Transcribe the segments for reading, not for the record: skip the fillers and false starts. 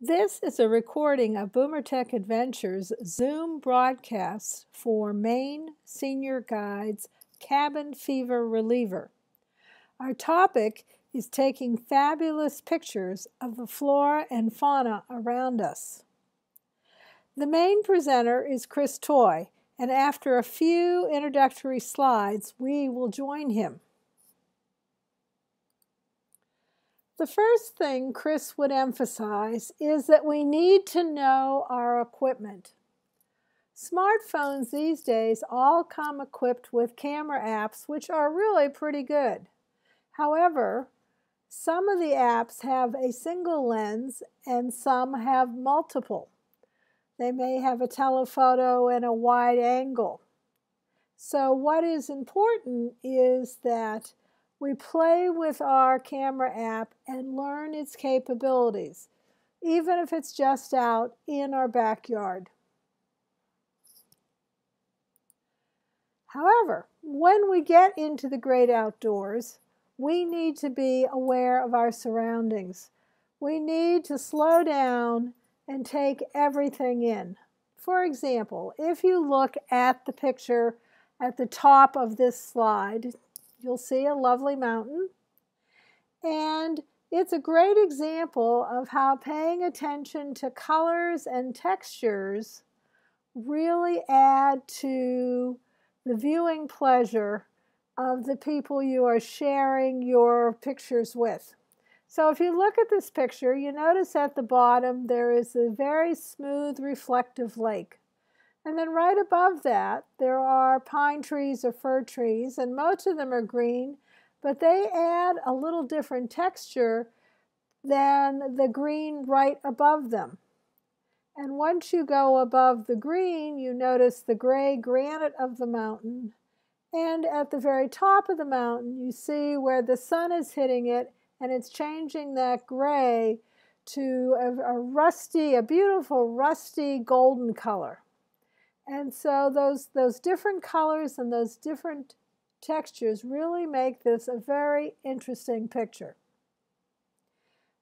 This is a recording of Boomer Tech Adventures Zoom broadcasts for Maine Senior Guides Cabin Fever Reliever. Our topic is taking fabulous pictures of the flora and fauna around us. The main presenter is Chris Toy, and after a few introductory slides, we will join him. The first thing Chris would emphasize is that we need to know our equipment. Smartphones these days all come equipped with camera apps, which are really pretty good. However, some of the apps have a single lens and some have multiple. They may have a telephoto and a wide angle. So what is important is that we play with our camera app and learn its capabilities, even if it's just out in our backyard. However, when we get into the great outdoors, we need to be aware of our surroundings. We need to slow down and take everything in. For example, if you look at the picture at the top of this slide, you'll see a lovely mountain, and it's a great example of how paying attention to colors and textures really add to the viewing pleasure of the people you are sharing your pictures with. So if you look at this picture, you notice at the bottom there is a very smooth reflective lake. And then right above that, there are pine trees or fir trees, and most of them are green, but they add a little different texture than the green right above them. And once you go above the green, you notice the gray granite of the mountain. And at the very top of the mountain, you see where the sun is hitting it, and it's changing that gray to a beautiful rusty golden color. And so those different colors and those different textures really make this a very interesting picture.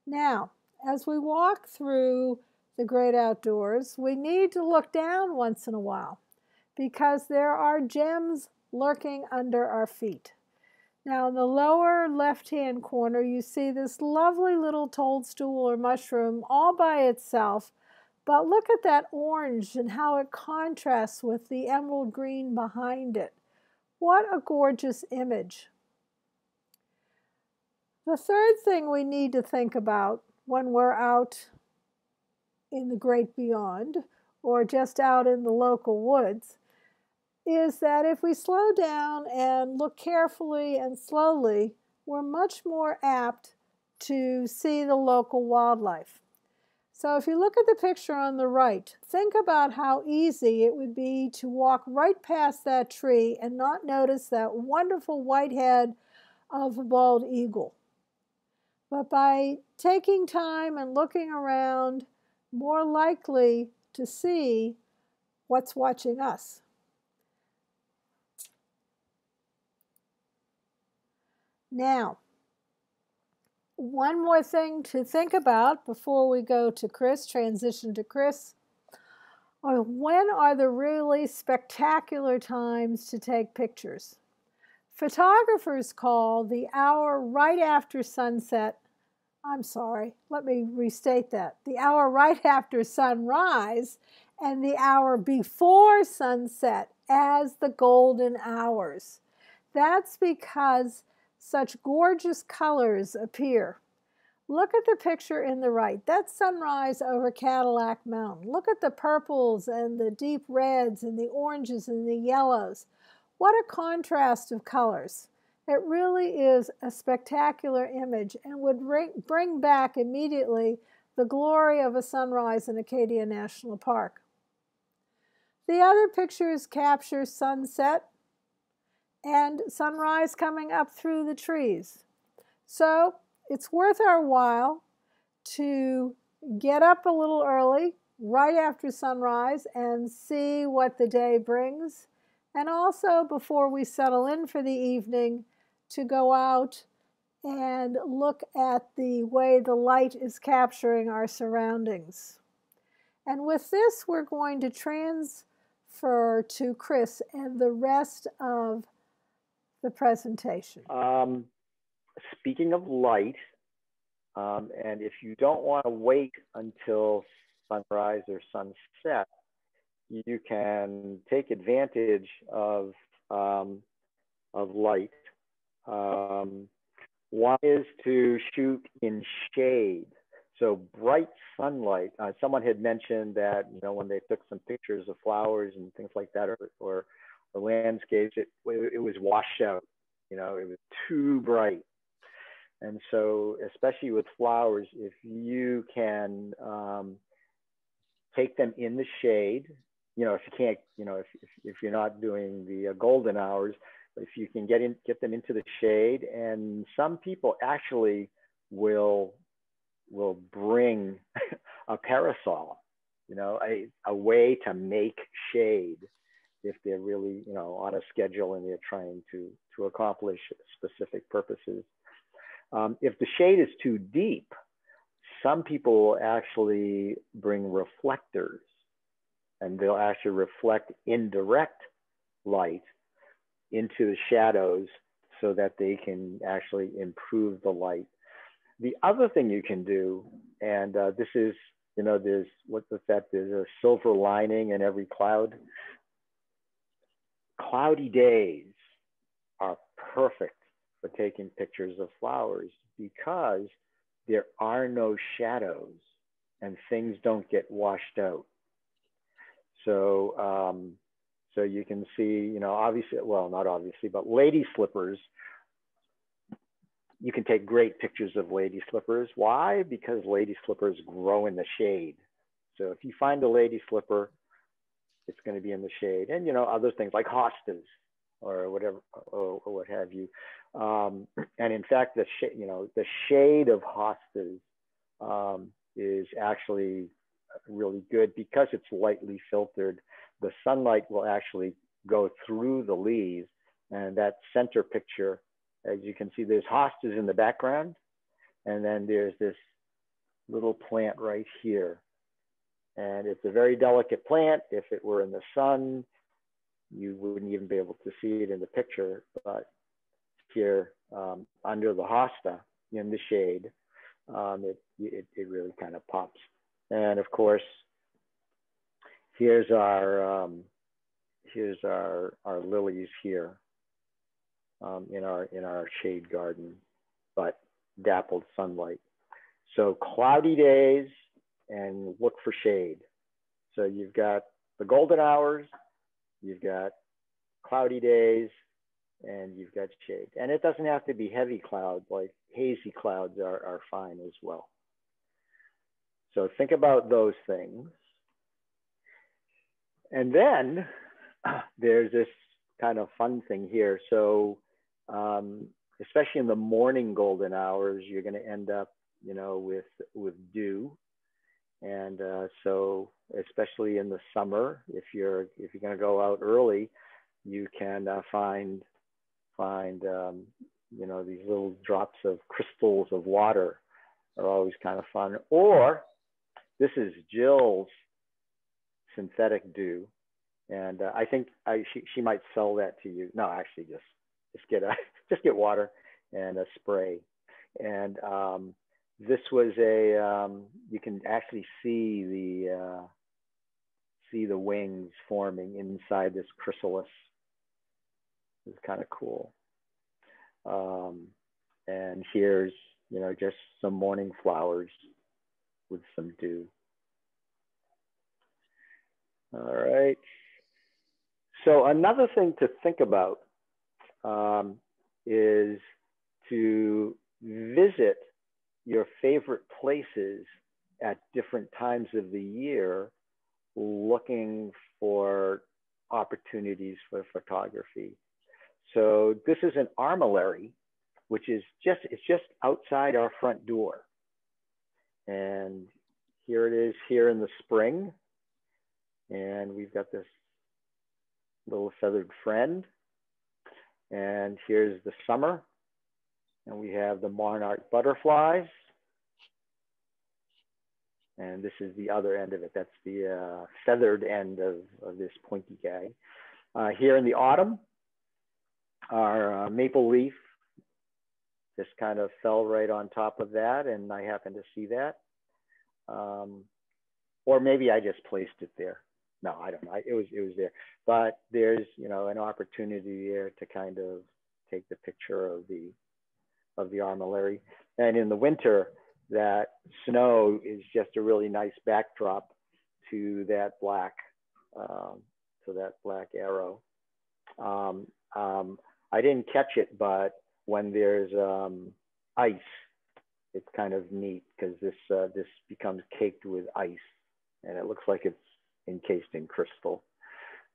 Now, as we walk through the great outdoors, we need to look down once in a while because there are gems lurking under our feet. Now, in the lower left-hand corner, you see this lovely little toadstool or mushroom all by itself. But look at that orange and how it contrasts with the emerald green behind it. What a gorgeous image. The third thing we need to think about when we're out in the great beyond or just out in the local woods is that if we slow down and look carefully and slowly, we're much more apt to see the local wildlife. So if you look at the picture on the right, think about how easy it would be to walk right past that tree and not notice that wonderful white head of a bald eagle. But by taking time and looking around, more likely to see what's watching us. Now, one more thing to think about before we go to Chris, transition to Chris, or when are the really spectacular times to take pictures? Photographers call the hour right after sunset, I'm sorry, let me restate that, the hour right after sunrise and the hour before sunset as the golden hours. That's because such gorgeous colors appear. Look at the picture in the right. That's sunrise over Cadillac Mountain. Look at the purples and the deep reds and the oranges and the yellows. What a contrast of colors. It really is a spectacular image and would bring back immediately the glory of a sunrise in Acadia National Park. The other pictures capture sunset and sunrise coming up through the trees. So it's worth our while to get up a little early, right after sunrise, and see what the day brings. And also, before we settle in for the evening, to go out and look at the way the light is capturing our surroundings. And with this, we're going to transfer to Chris and the rest of the presentation. Speaking of light, and if you don't want to wait until sunrise or sunset, you can take advantage of light. One is to shoot in shade. So bright sunlight. Someone had mentioned that, you know, when they took some pictures of flowers and things like that, or landscapes, it was washed out. You know, it was too bright. And so, especially with flowers, if you can take them in the shade, you know, if you can't, you know, if you're not doing the golden hours, if you can get them into the shade. And some people actually will bring a parasol, you know, a way to make shade if they're really, you know, on a schedule and they're trying to accomplish specific purposes. If the shade is too deep, some people will actually bring reflectors, and they'll actually reflect indirect light into the shadows so that they can actually improve the light. The other thing you can do, and this is, you know, there's there's a silver lining in every cloud. Cloudy days are perfect for taking pictures of flowers because there are no shadows and things don't get washed out. So, so you can see, you know, obviously, well, not obviously, but lady slippers. You can take great pictures of lady slippers. Why? Because lady slippers grow in the shade. So if you find a lady slipper, it's going to be in the shade. And, you know, other things like hostas or whatever, or what have you. And in fact, the shade of hostas is actually really good because it's lightly filtered. The sunlight will actually go through the leaves, and that center picture, as you can see, there's hostas in the background, and then there's this little plant right here. And it's a very delicate plant. If it were in the sun, you wouldn't even be able to see it in the picture, but here under the hosta in the shade, it really kind of pops. And of course, here's our lilies here. In our shade garden, but dappled sunlight. So cloudy days, and look for shade. So you've got the golden hours, you've got cloudy days, and you've got shade. And it doesn't have to be heavy clouds, like hazy clouds are fine as well. So think about those things. And then there's this kind of fun thing here. So especially in the morning golden hours, you're going to end up, you know, with dew, and so especially in the summer, if you're going to go out early, you can find you know, these little drops of crystals of water are always kind of fun. Or this is Jill's synthetic dew, and I think she might sell that to you. No, actually, just get water and a spray. And this was a you can actually see the wings forming inside this chrysalis. It's kind of cool. And here's, you know, just some morning flowers with some dew. All right. So another thing to think about is to visit your favorite places at different times of the year, looking for opportunities for photography. So this is an armillary, which is just outside our front door. And here it is here in the spring. And we've got this little feathered friend. And here's the summer. And we have the monarch butterflies. And this is the other end of it. That's the feathered end of this pointy guy. Here in the autumn, our maple leaf just kind of fell right on top of that, and I happened to see that. Or maybe I just placed it there. No, I don't know. It was there. But there's, you know, an opportunity there to kind of take the picture of the armillary. And in the winter, that snow is just a really nice backdrop to that black arrow. I didn't catch it, but when there's ice, it's kind of neat because this becomes caked with ice, and it looks like it's encased in crystal.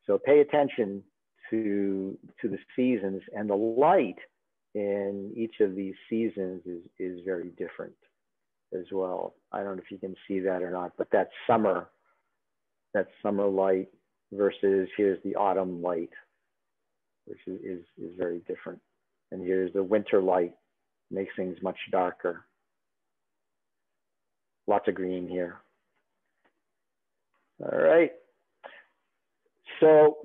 So pay attention to the seasons, and the light in each of these seasons is very different as well. I don't know if you can see that or not, but that summer light versus here's the autumn light, which is very different. And here's the winter light, makes things much darker. Lots of green here. All right. So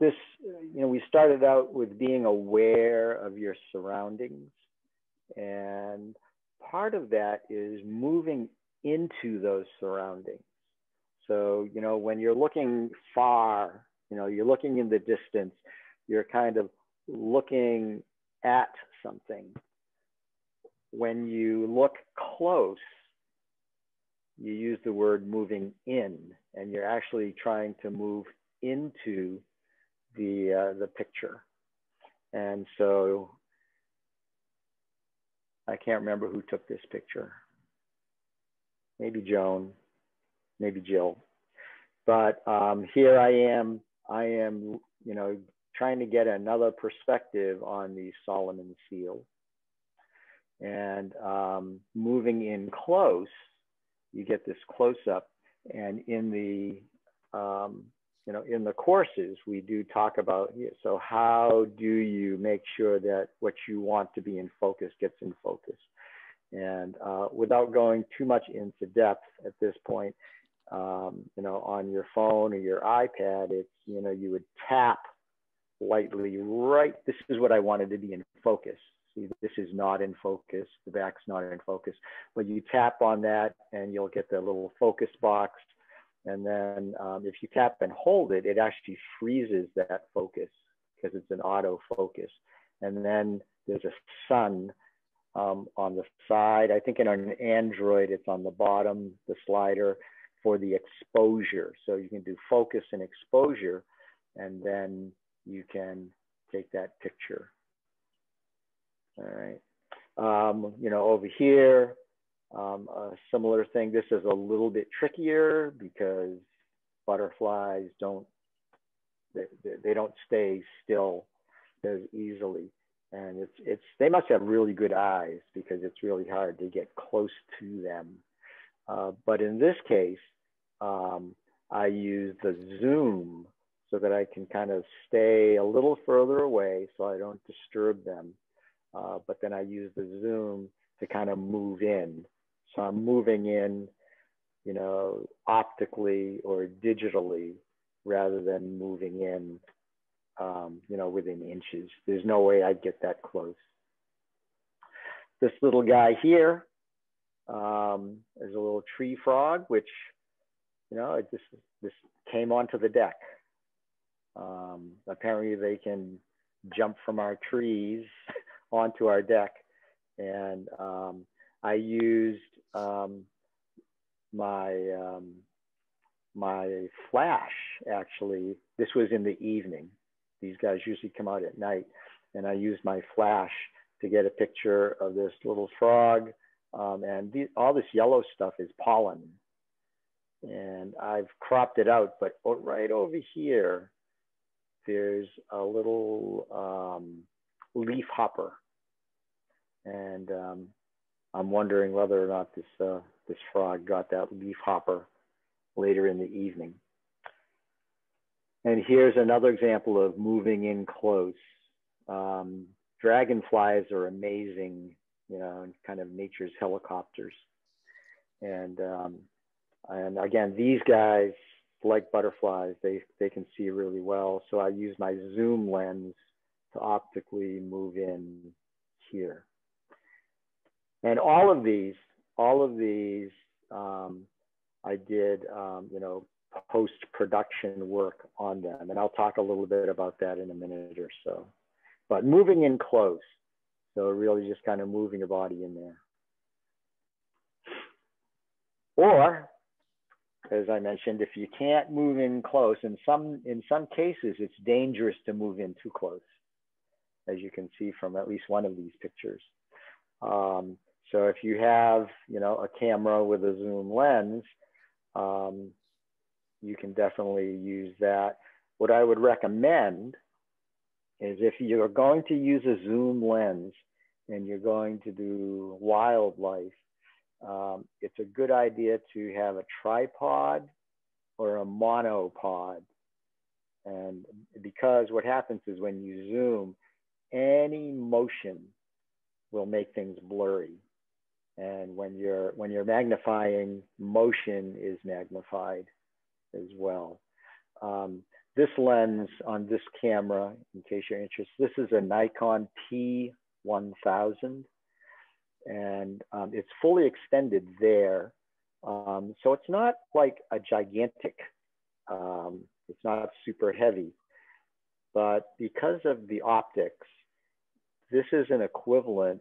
this, you know, we started out with being aware of your surroundings. And part of that is moving into those surroundings. So, you know, when you're looking far, you know, you're looking in the distance, you're kind of looking at something. When you look close, you use the word moving in, and you're actually trying to move into the picture. And so I can't remember who took this picture. Maybe Joan, maybe Jill. But here I am, you know, trying to get another perspective on the Solomon seal. And moving in close, you get this close up. And in the, you know, in the courses, we do talk about, so how do you make sure that what you want to be in focus gets in focus? And without going too much into depth at this point, you know, on your phone or your iPad, it's, you know, you would tap lightly, right? This is what I wanted to be in focus. See, this is not in focus. The back's not in focus. But you tap on that and you'll get the little focus box. And then if you tap and hold it, it actually freezes that focus because it's an auto focus. And then there's a sun on the side. I think in an Android, it's on the bottom, the slider for the exposure. So you can do focus and exposure, and then you can take that picture. All right. You know, over here, a similar thing. This is a little bit trickier because butterflies don't stay still as easily, and they must have really good eyes because it's really hard to get close to them. But in this case, I use the zoom so that I can kind of stay a little further away so I don't disturb them. But then I use the zoom to kind of move in. So I'm moving in, you know, optically or digitally rather than moving in, you know, within inches. There's no way I'd get that close. This little guy here is a little tree frog, which, you know, this came onto the deck. Apparently they can jump from our trees onto our deck. And I used my flash, actually. This was in the evening. These guys usually come out at night. And I used my flash to get a picture of this little frog. And all this yellow stuff is pollen. And I've cropped it out, but right over here, there's a little leaf hopper. And I'm wondering whether or not this frog got that leaf hopper later in the evening. And here's another example of moving in close. dragonflies are amazing, you know, and kind of nature's helicopters. And again, these guys like butterflies, they can see really well. So I use my zoom lens to optically move in here. And all of these, I did, you know, post-production work on them. And I'll talk a little bit about that in a minute or so. But moving in close, so really just kind of moving your body in there. Or, as I mentioned, if you can't move in close, in some cases, it's dangerous to move in too close, as you can see from at least one of these pictures. So if you have, you know, a camera with a zoom lens, you can definitely use that. What I would recommend is if you're going to use a zoom lens and you're going to do wildlife, it's a good idea to have a tripod or a monopod. And because what happens is when you zoom, any motion will make things blurry. And when you're magnifying, motion is magnified as well. This lens on this camera, in case you're interested, this is a Nikon P1000. And it's fully extended there. So it's not like a gigantic, it's not super heavy, but because of the optics, this is an equivalent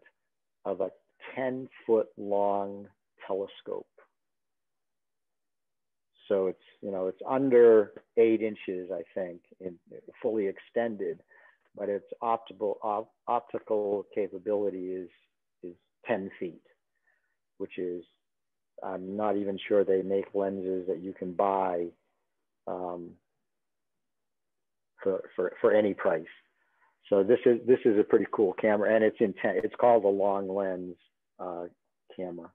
of a 10-foot long telescope. So it's, you know, it's under 8 inches, I think, in fully extended, but its optical capability is 10 feet, which is, I'm not even sure they make lenses that you can buy for any price. So this is a pretty cool camera, and it's it's called a long lens camera.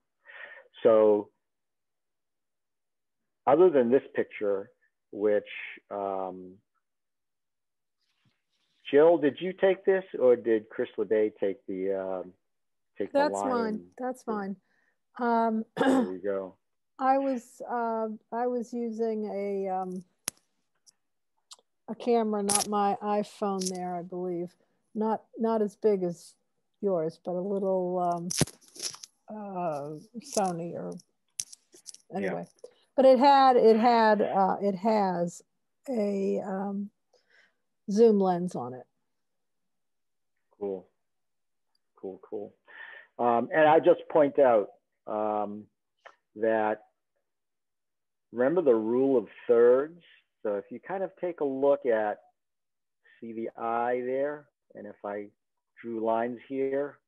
So other than this picture, which Jill, did you take this, or did Chris LeBay take the? That's mine. That's mine. There you go. I was using a camera, not my iPhone there, I believe. Not as big as yours, but a little Sony, or anyway. Yeah. But it has a zoom lens on it. Cool. Cool. Cool. And I just point out that, remember the rule of thirds? So if you kind of take a look at, see the eye there, and if I drew lines here,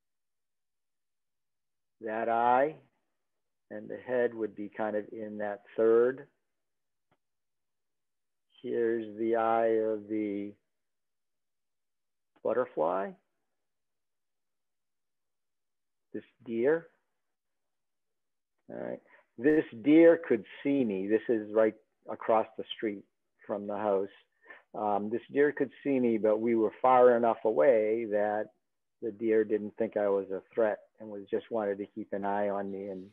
that eye and the head would be kind of in that third. Here's the eye of the butterfly. This deer, all right. This deer could see me. This is right across the street from the house. This deer could see me, but we were far enough away that the deer didn't think I was a threat and was just wanted to keep an eye on me. And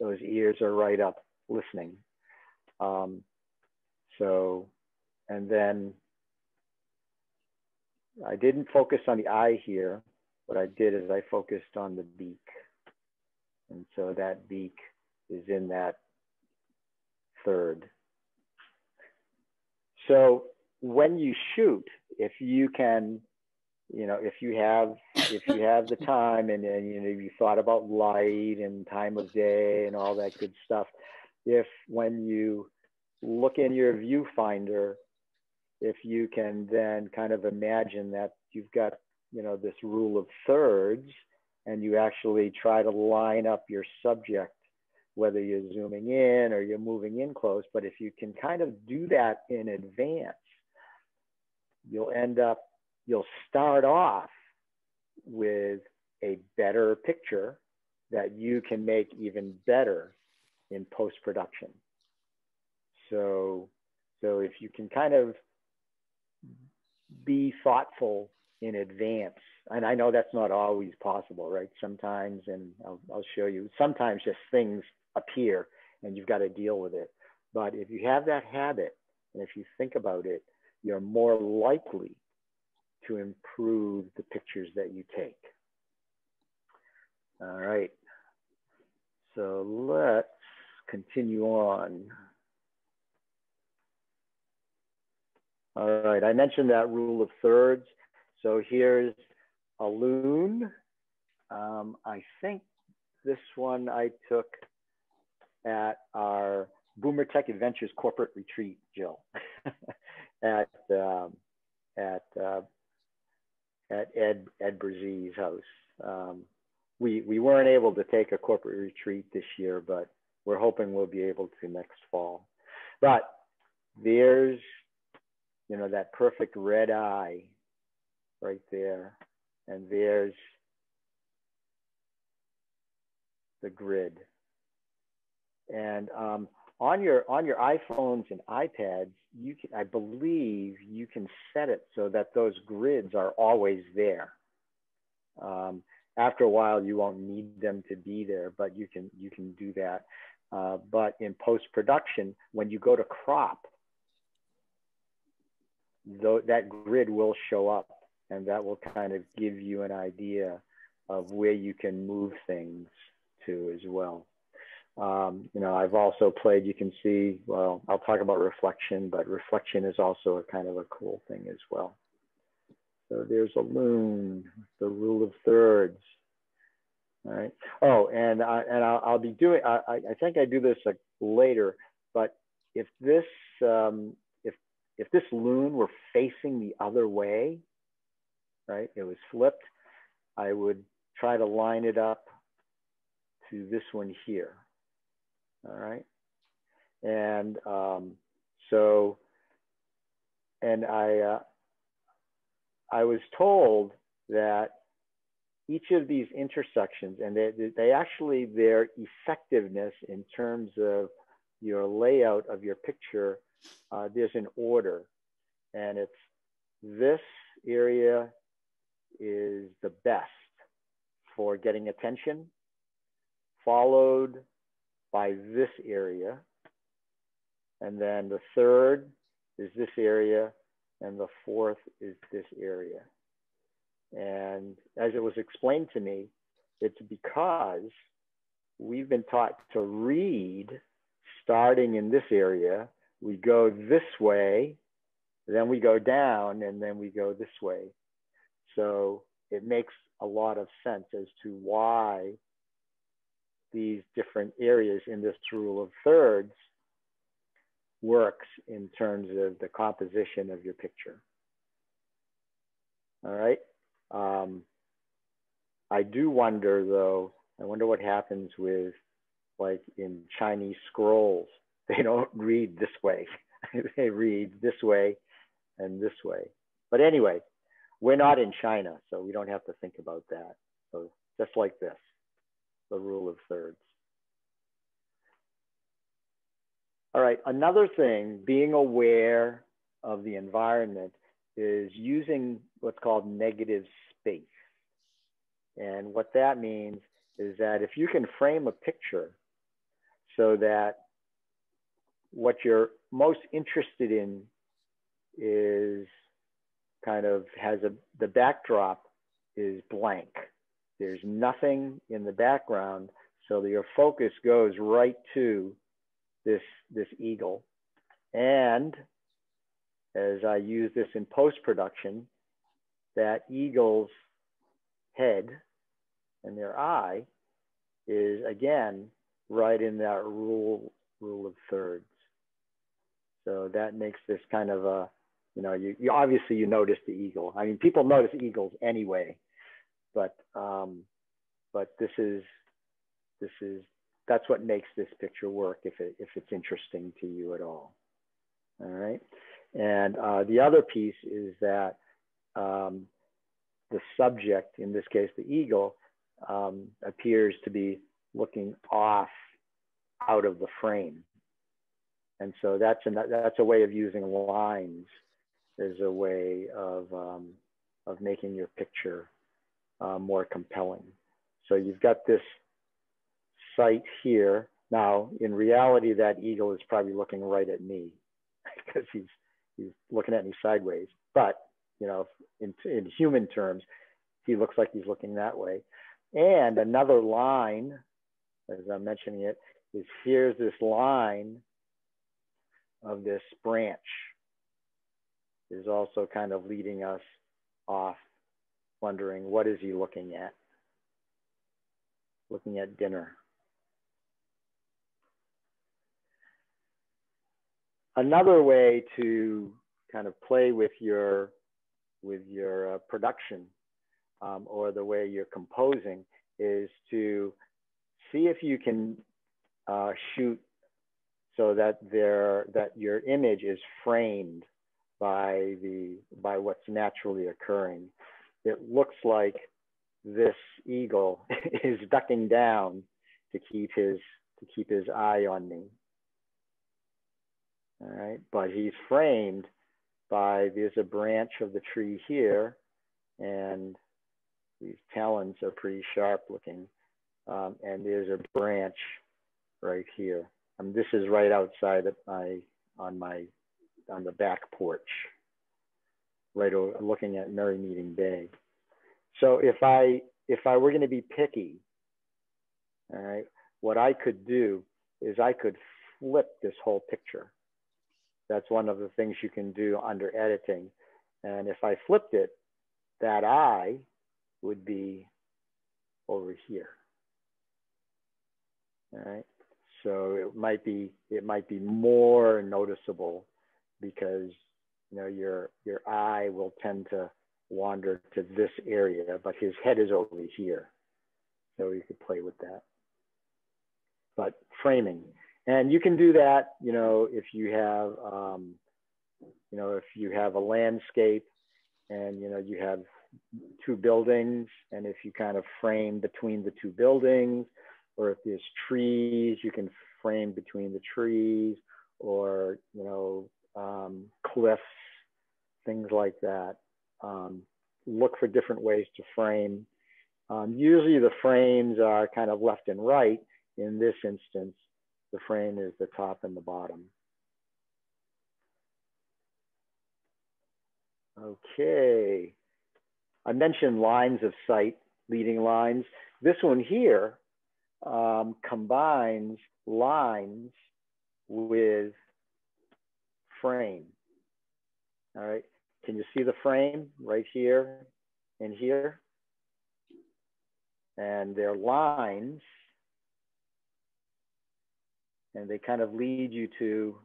those ears are right up listening. So, and then I didn't focus on the eye here. What I did is I focused on the beak. And so that beak is in that third. So when you shoot, if you can, you know, if you have the time and you know, you thought about light and time of day and all that good stuff, if when you look in your viewfinder, if you can then kind of imagine that you've got, you know, this rule of thirds, and you actually try to line up your subject, whether you're zooming in or you're moving in close. But if you can kind of do that in advance, you'll start off with a better picture that you can make even better in post-production. So if you can kind of be thoughtful in advance and I know that's not always possible, right? Sometimes, and I'll show you, sometimes just things appear and you've got to deal with it. But if you have that habit, and if you think about it, you're more likely to improve the pictures that you take. All right, so let's continue on. All right, I mentioned that rule of thirds. So here's a loon. I think this one I took at our Boomer Tech Adventures corporate retreat, Jill, at Ed Brzez's house. We weren't able to take a corporate retreat this year, but we're hoping we'll be able to next fall. But there's, you know, that perfect red eye right there, and there's the grid. And on your iPhones and iPads, you can, I believe you can set it so that those grids are always there. After a while, you won't need them to be there, but you can do that. But in post-production, when you go to crop, that grid will show up, and that will kind of give you an idea of where you can move things to as well. You know, I've also played, you can see, well, I'll talk about reflection, but reflection is also a kind of a cool thing as well. So there's a loon, the rule of thirds. All right. Oh, and I'll be doing, I think I do this later, but if this loon were facing the other way, right, it was flipped, I would try to line it up to this one here. All right. And I was told that each of these intersections, and they actually, their effectiveness in terms of your layout of your picture, there's an order, and it's this area is the best for getting attention, followed by this area, and then the third is this area, and the fourth is this area. And as it was explained to me, it's because we've been taught to read starting in this area, we go this way, then we go down, and then we go this way. So it makes a lot of sense as to why these different areas in this rule of thirds works in terms of the composition of your picture. All right. I do wonder though, I wonder what happens with, like, in Chinese scrolls, they don't read this way. They read this way and this way. But anyway, we're not in China, so we don't have to think about that. So just like this, the rule of thirds. All right, another thing, being aware of the environment is using what's called negative space. And what that means is that if you can frame a picture so that what you're most interested in is kind of has a, the backdrop is blank. There's nothing in the background. So that your focus goes right to this eagle. And as I use this in post-production, that eagle's head and their eye is again, right in that rule of thirds. So that makes this kind of a, you know, you obviously you notice the eagle. I mean, people notice eagles anyway, but that's what makes this picture work if it's interesting to you at all. All right. And the other piece is that the subject, in this case, the eagle, appears to be looking off out of the frame. And so that's a way of using lines as a way of making your picture more compelling. So you've got this site here. Now, in reality, that eagle is probably looking right at me because he's looking at me sideways. But, you know, in human terms, he looks like he's looking that way. And another line, as I'm mentioning it, is here's this line of this branch is also kind of leading us off, wondering what is he looking at? Looking at dinner. Another way to kind of play with your production or the way you're composing is to see if you can shoot so that your image is framed by what's naturally occurring. It looks like this eagle is ducking down to keep his eye on me. All right, but he's framed by, there's a branch of the tree here, and these talons are pretty sharp looking, and there's a branch right here. And this is right outside of my, on the back porch, right over, looking at Merry Meeting Bay. So if I were going to be picky, all right, what I could do is I could flip this whole picture. That's one of the things you can do under editing. And if I flipped it, that eye would be over here. All right. So it might be more noticeable because, you know, your eye will tend to wander to this area, but his head is over here. So you could play with that. But framing. And you can do that, you know, if you have, if you have a landscape, and you know you have two buildings, and if you kind of frame between the two buildings, or if there's trees, you can frame between the trees, or you know cliffs, things like that. Look for different ways to frame. Usually the frames are kind of left and right. In this instance, the frame is the top and the bottom. Okay. I mentioned lines of sight, leading lines. This one here combines lines with frame. All right. Can you see the frame right here and here? And they're lines. And they kind of lead you to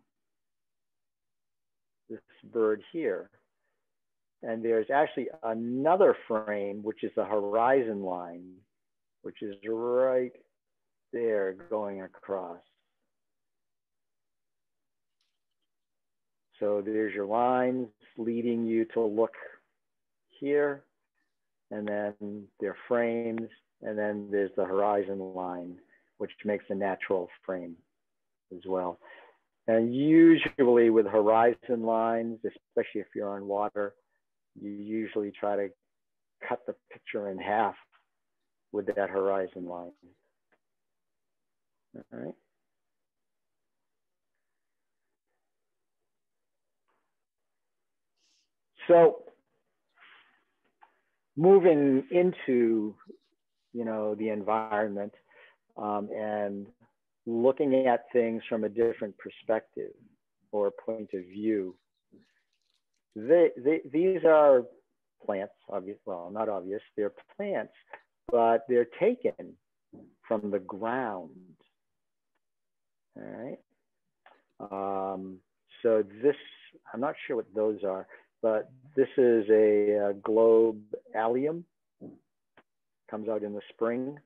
this bird here. And there's actually another frame, which is the horizon line, which is right there going across. So there's your lines leading you to look here, and then their frames, and then there's the horizon line, which makes a natural frame as well. And usually with horizon lines, especially if you're on water, you usually try to cut the picture in half with that horizon line. All right. So moving into, you know, the environment and looking at things from a different perspective or point of view. These are plants, obvious, well, not obvious, they're plants, but they're taken from the ground, all right? So this, I'm not sure what those are, but this is a globe allium, comes out in the spring.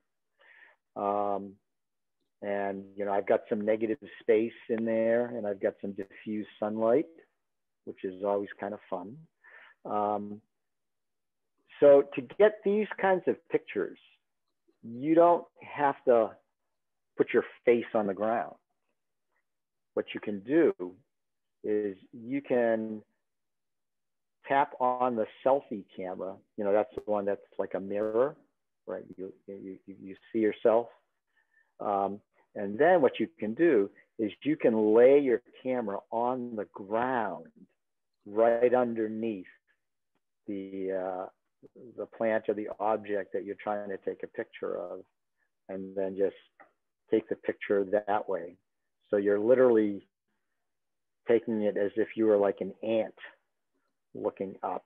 And, you know, I've got some negative space in there, and I've got some diffused sunlight, which is always kind of fun. So to get these kinds of pictures, you don't have to put your face on the ground. What you can do is you can tap on the selfie camera, you know, that's the one that's like a mirror, right? You see yourself. And then what you can do is you can lay your camera on the ground right underneath the plant or the object that you're trying to take a picture of, and then just take the picture that way. So you're literally taking it as if you were like an ant looking up.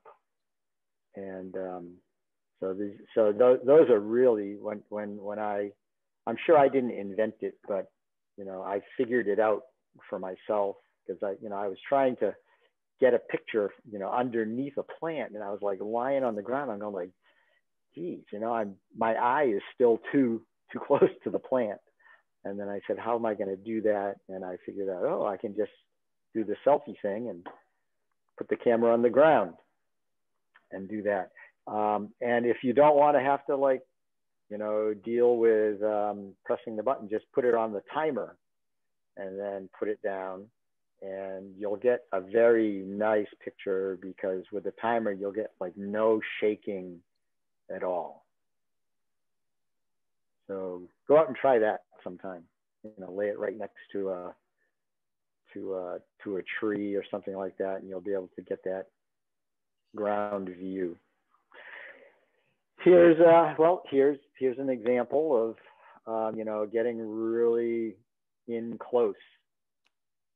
And so those are really, when I'm sure I didn't invent it, but you know, I figured it out for myself, because I was trying to get a picture, you know, underneath a plant, and I was like lying on the ground. I'm going like, geez, you know, my eye is still too close to the plant. And then I said, how am I going to do that? And I figured out, oh, I can just do the selfie thing and put the camera on the ground and do that. And if you don't want to have to, like, you know, deal with pressing the button, just put it on the timer and then put it down, and you'll get a very nice picture, because with the timer, you'll get like no shaking at all. So go out and try that sometime, you know, lay it right next to a tree or something like that, and you'll be able to get that ground view. Here's here's an example of you know, getting really in close,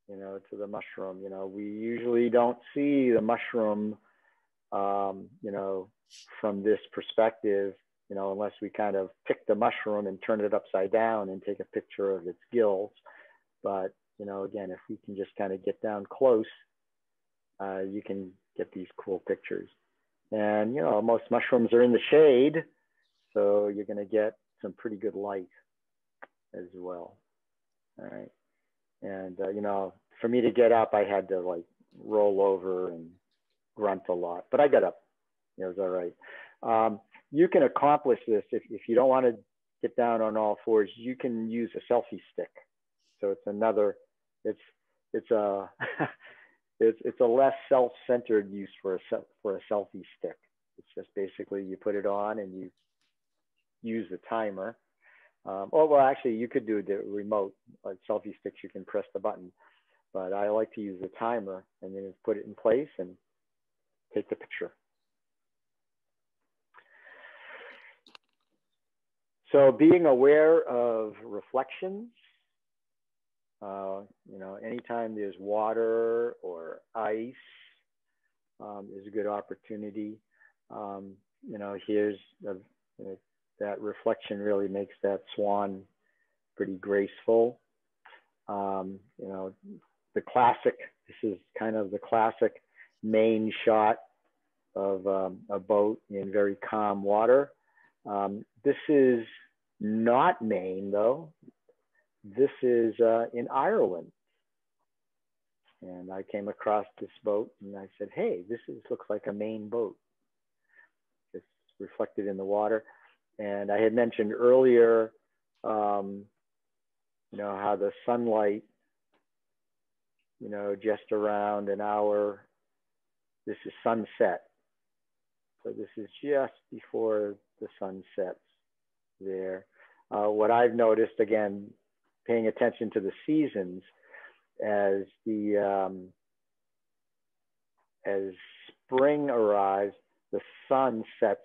you know, to the mushroom. You know, we usually don't see the mushroom, you know, from this perspective, you know, unless we kind of pick the mushroom and turn it upside down and take a picture of its gills. But, you know, again, if we can just kind of get down close, you can get these cool pictures. And, you know, most mushrooms are in the shade, so you're going to get some pretty good light as well. All right. And, you know, for me to get up, I had to like roll over and grunt a lot, but I got up. It was all right. You can accomplish this if you don't want to get down on all fours. You can use a selfie stick. So it's another, it's a less self-centered use for a selfie stick. It's just basically you put it on and you use the timer. Oh, well, actually you could do the remote, like selfie sticks, you can press the button, but I like to use the timer and then put it in place and take the picture. So being aware of reflections, you know, anytime there's water or ice is a good opportunity. You know, here's the, that reflection really makes that swan pretty graceful. You know, the classic, this is kind of the classic Maine shot of a boat in very calm water. This is not Maine, though. This is in Ireland. And I came across this boat and I said, hey, this is, looks like a Maine boat. It's reflected in the water. And I had mentioned earlier, you know, how the sunlight, you know, just around an hour, this is sunset. So this is just before the sun sets there. What I've noticed, again, paying attention to the seasons, as spring arrives, the sun sets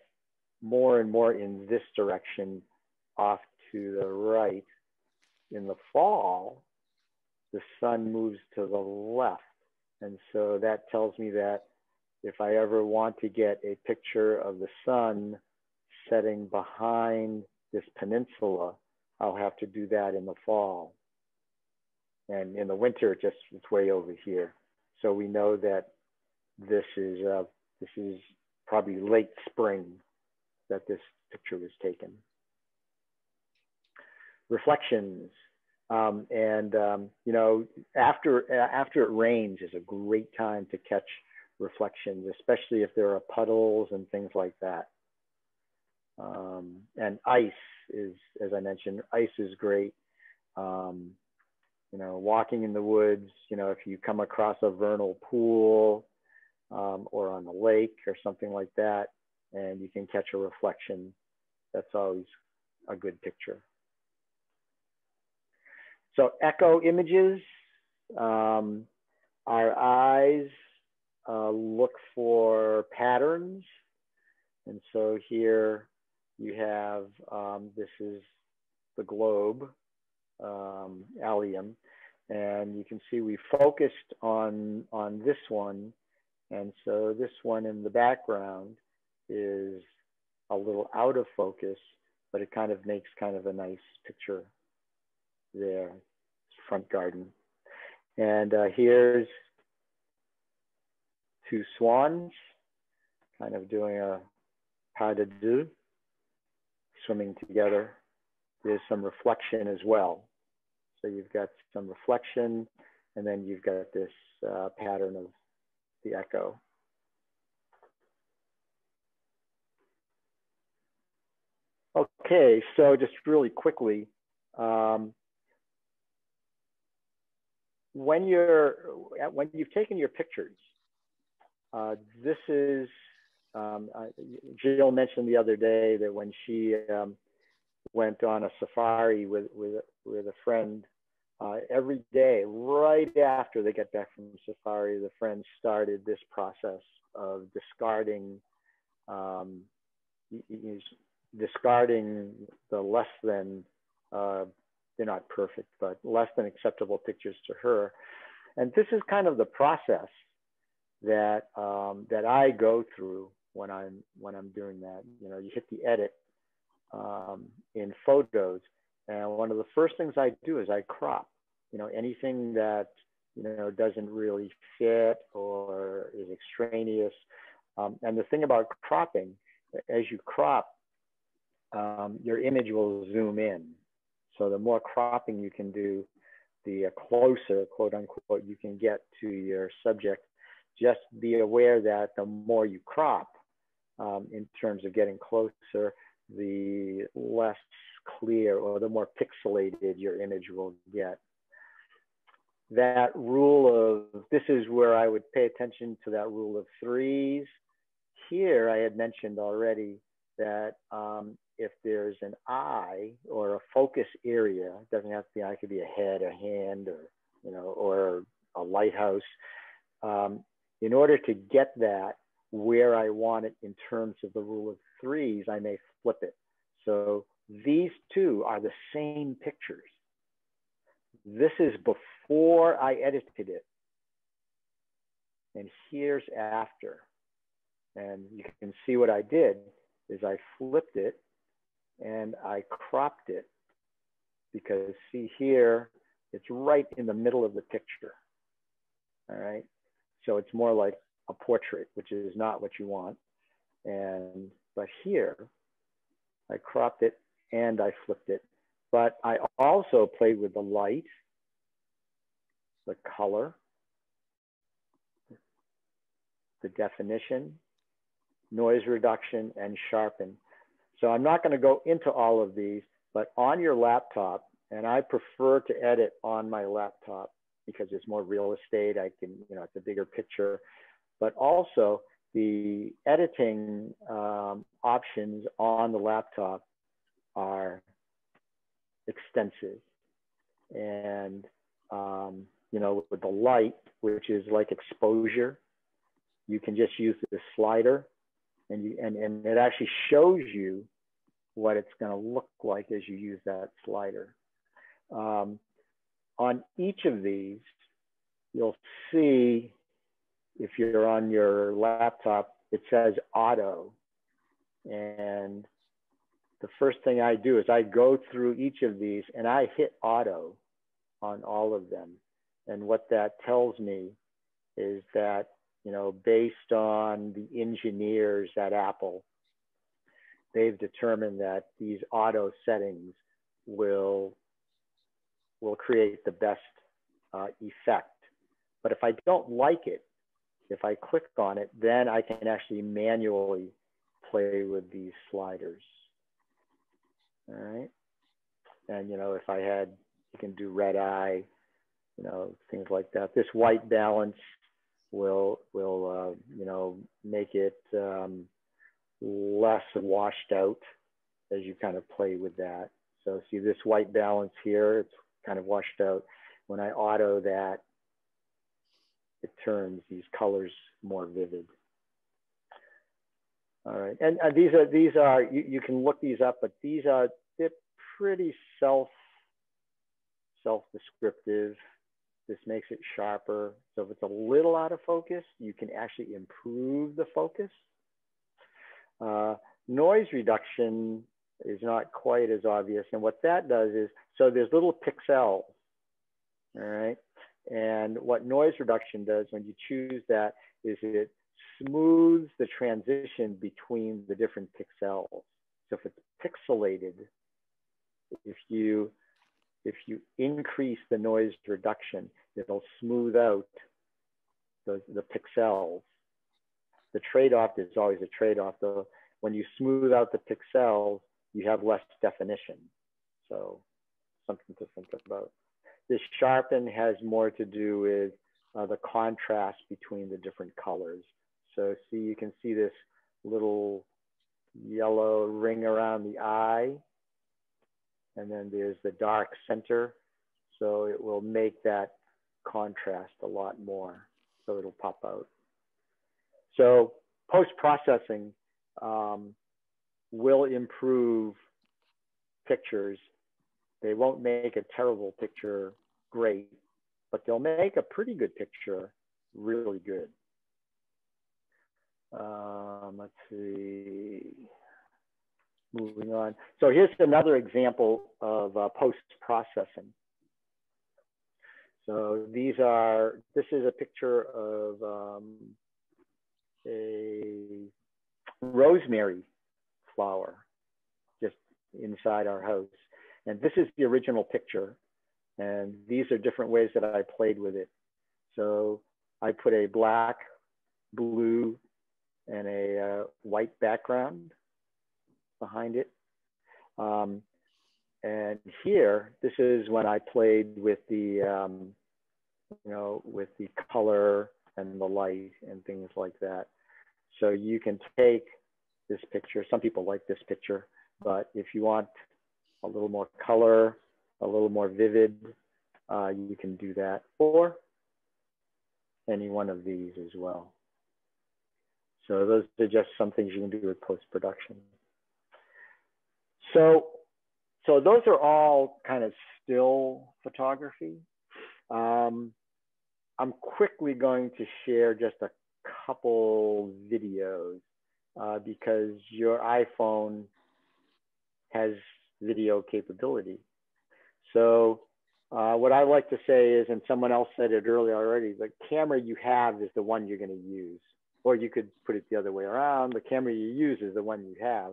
more and more in this direction off to the right. In the fall, the sun moves to the left. And so that tells me that if I ever want to get a picture of the sun setting behind this peninsula, I'll have to do that in the fall. And in the winter, it's way over here. So we know that this is probably late spring that this picture was taken. Reflections. You know, after it rains is a great time to catch reflections, especially if there are puddles and things like that. And ice is, as I mentioned, ice is great. You know, walking in the woods, you know, if you come across a vernal pool, or on the lake or something like that, and you can catch a reflection. That's always a good picture. So echo images, our eyes look for patterns. And so here you have, this is the globe, allium, and you can see we focused on this one. And so this one in the background is a little out of focus, but it kind of makes kind of a nice picture there, front garden. And here's two swans kind of doing a pas de deux, swimming together. There's some reflection as well. So you've got some reflection, and then you've got this pattern of the echo. Okay, so just really quickly, when you've taken your pictures, this is, Jill mentioned the other day that when she went on a safari with a friend, every day, right after they got back from the safari, the friend started this process of discarding the less than, they're not perfect, but less than acceptable pictures to her. And this is kind of the process that that I go through when I'm doing that. You know, you hit the edit in photos, and one of the first things I do is I crop. You know, anything that doesn't really fit or is extraneous. And the thing about cropping, as you crop, your image will zoom in. So the more cropping you can do, the closer, quote unquote, you can get to your subject. Just be aware that the more you crop in terms of getting closer, the less clear or the more pixelated your image will get. That rule of, this is where I would pay attention to that rule of threes. Here I had mentioned already that if there's an eye or a focus area, it doesn't have to be an eye, it could be a head, a hand, or, or a lighthouse. In order to get that where I want it in terms of the rule of threes, I may flip it. So these two are the same pictures. This is before I edited it. And here's after. And you can see what I did is I flipped it and I cropped it, because see here, it's right in the middle of the picture. All right. So it's more like a portrait, which is not what you want. But here, I cropped it and I flipped it. But I also played with the light, the color, the definition, noise reduction, and sharpen. So I'm not going to go into all of these, but on your laptop, and I prefer to edit on my laptop, because it's more real estate, I can, it's a bigger picture. But also the editing options on the laptop are extensive. And, with the light, which is like exposure, you can just use this slider and it actually shows you what it's gonna look like as you use that slider. On each of these, you'll see, if you're on your laptop, it says auto. And the first thing I do is I go through each of these and I hit auto on all of them. And what that tells me is that, based on the engineers at Apple, they've determined that these auto settings will create the best effect. But if I don't like it, if I click on it, then I can actually manually play with these sliders. All right. And, if I had, you can do red eye, things like that. This white balance, will you know, make it less washed out as you kind of play with that. So see this white balance here, it's kind of washed out. When I auto that, it turns these colors more vivid. All right, and these are you can look these up, but these are, they're pretty self-descriptive. This makes it sharper. So if it's a little out of focus, you can actually improve the focus. Noise reduction is not quite as obvious. And what that does is, so there's little pixels, all right? And what noise reduction does when you choose that is it smooths the transition between the different pixels. So if it's pixelated, if you increase the noise reduction, it'll smooth out the pixels. The trade-off is always a trade-off, though. When you smooth out the pixels, you have less definition. So something to think about. This sharpen has more to do with the contrast between the different colors. So see, you can see this little yellow ring around the eye. And then there's the dark center. So it will make that contrast a lot more. So it'll pop out. So post-processing will improve pictures. They won't make a terrible picture great, but they'll make a pretty good picture really good. Let's see. Moving on. So here's another example of post-processing. So these are, this is a picture of a rosemary flower just inside our house. And this is the original picture. And these are different ways that I played with it. So I put a black, blue, and a white background behind it. And here, this is when I played with the, you know, with the color and the light and things like that. So you can take this picture. Some people like this picture, but if you want a little more color, a little more vivid, you can do that, or any one of these as well. So those are just some things you can do with post-production. So those are all kind of still photography. I'm quickly going to share just a couple videos because your iPhone has video capability. So what I like to say is, and someone else said it earlier already, the camera you have is the one you're gonna use. Or you could put it the other way around, the camera you use is the one you have.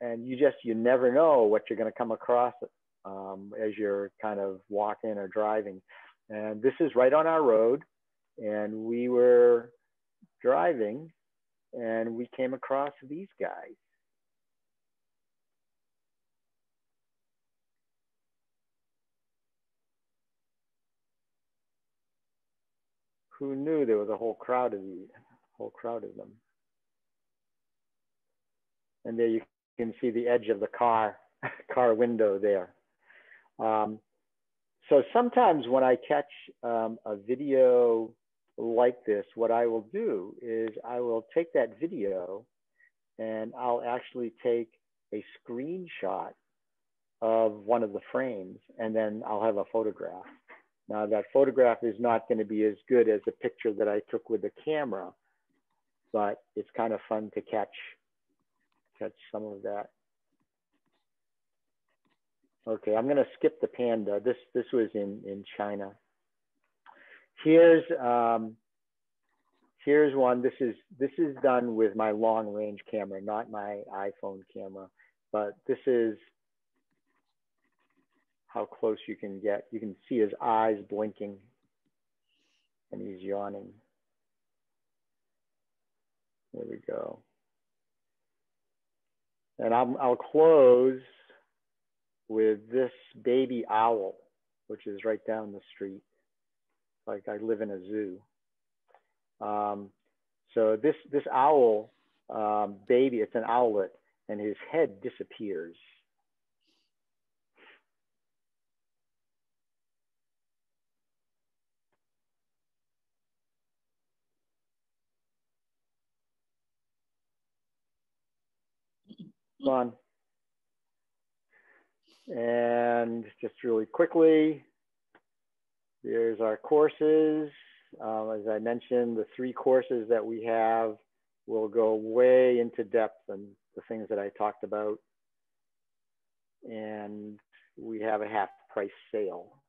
And you never know what you're gonna come across as you're kind of walking or driving. And this is right on our road. And we were driving and we came across these guys. Who knew there was a whole crowd of them? And there you can see the edge of the car window there. So sometimes when I catch a video like this, what I will do is I will take that video and I'll actually take a screenshot of one of the frames, and then I'll have a photograph. Now that photograph is not going to be as good as the picture that I took with the camera, but it's kind of fun to catch some of that. Okay, I'm going to skip the panda. This was in China. Here's one. This is done with my long range camera, not my iPhone camera, but this is how close you can get. You can see his eyes blinking and he's yawning. There we go. And I'll close with this baby owl, which is right down the street. Like I live in a zoo. So this owl baby, it's an owlet, and his head disappears. Fun. And just really quickly, there's our courses. As I mentioned, the three courses that we have will go way into depth on the things that I talked about. And we have a half price sale.